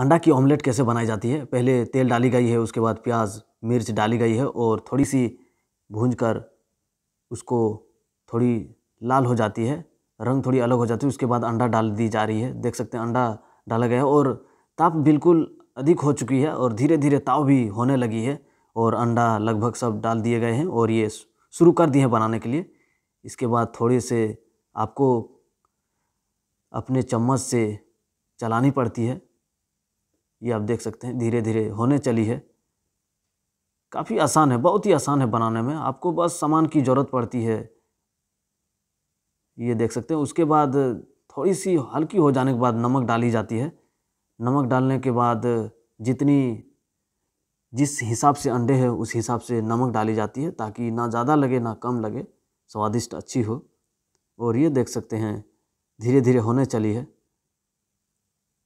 अंडा की ऑमलेट कैसे बनाई जाती है। पहले तेल डाली गई है, उसके बाद प्याज मिर्च डाली गई है और थोड़ी सी भूंज कर उसको थोड़ी लाल हो जाती है, रंग थोड़ी अलग हो जाती है। उसके बाद अंडा डाल दी जा रही है, देख सकते हैं अंडा डाला गया है और ताप बिल्कुल अधिक हो चुकी है और धीरे धीरे ताव भी होने लगी है और अंडा लगभग सब डाल दिए गए हैं और ये शुरू कर दिए हैं बनाने के लिए। इसके बाद थोड़े से आपको अपने चम्मच से चलानी पड़ती है, ये आप देख सकते हैं धीरे धीरे होने चली है। काफ़ी आसान है, बहुत ही आसान है बनाने में, आपको बस सामान की ज़रूरत पड़ती है, ये देख सकते हैं। उसके बाद थोड़ी सी हल्की हो जाने के बाद नमक डाली जाती है। नमक डालने के बाद जिस हिसाब से अंडे हैं उस हिसाब से नमक डाली जाती है ताकि ना ज़्यादा लगे ना कम लगे, स्वादिष्ट अच्छी हो। और ये देख सकते हैं धीरे धीरे होने चली है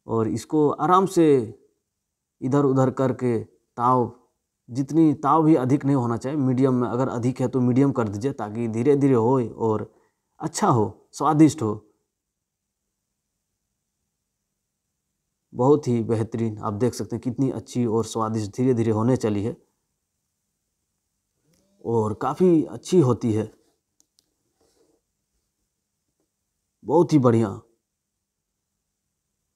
और इसको आराम से इधर उधर करके ताव जितनी ताव भी अधिक नहीं होना चाहिए, मीडियम में, अगर अधिक है तो मीडियम कर दीजिए ताकि धीरे धीरे हो और अच्छा हो, स्वादिष्ट हो। बहुत ही बेहतरीन, आप देख सकते हैं कितनी अच्छी और स्वादिष्ट धीरे धीरे होने चली है और काफ़ी अच्छी होती है, बहुत ही बढ़िया।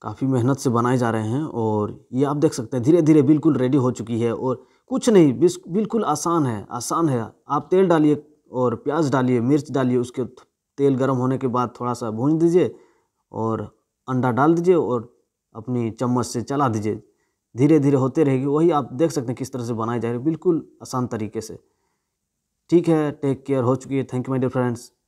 काफ़ी मेहनत से बनाए जा रहे हैं और ये आप देख सकते हैं धीरे धीरे बिल्कुल रेडी हो चुकी है और कुछ नहीं, बिल्कुल आसान है, आसान है। आप तेल डालिए और प्याज डालिए, मिर्च डालिए, उसके तेल गर्म होने के बाद थोड़ा सा भून दीजिए और अंडा डाल दीजिए और अपनी चम्मच से चला दीजिए, धीरे धीरे होते रहेगी। वही आप देख सकते हैं किस तरह से बनाई जा रही है, बिल्कुल आसान तरीके से। ठीक है, टेक केयर, हो चुकी है। Thank you my dear friends.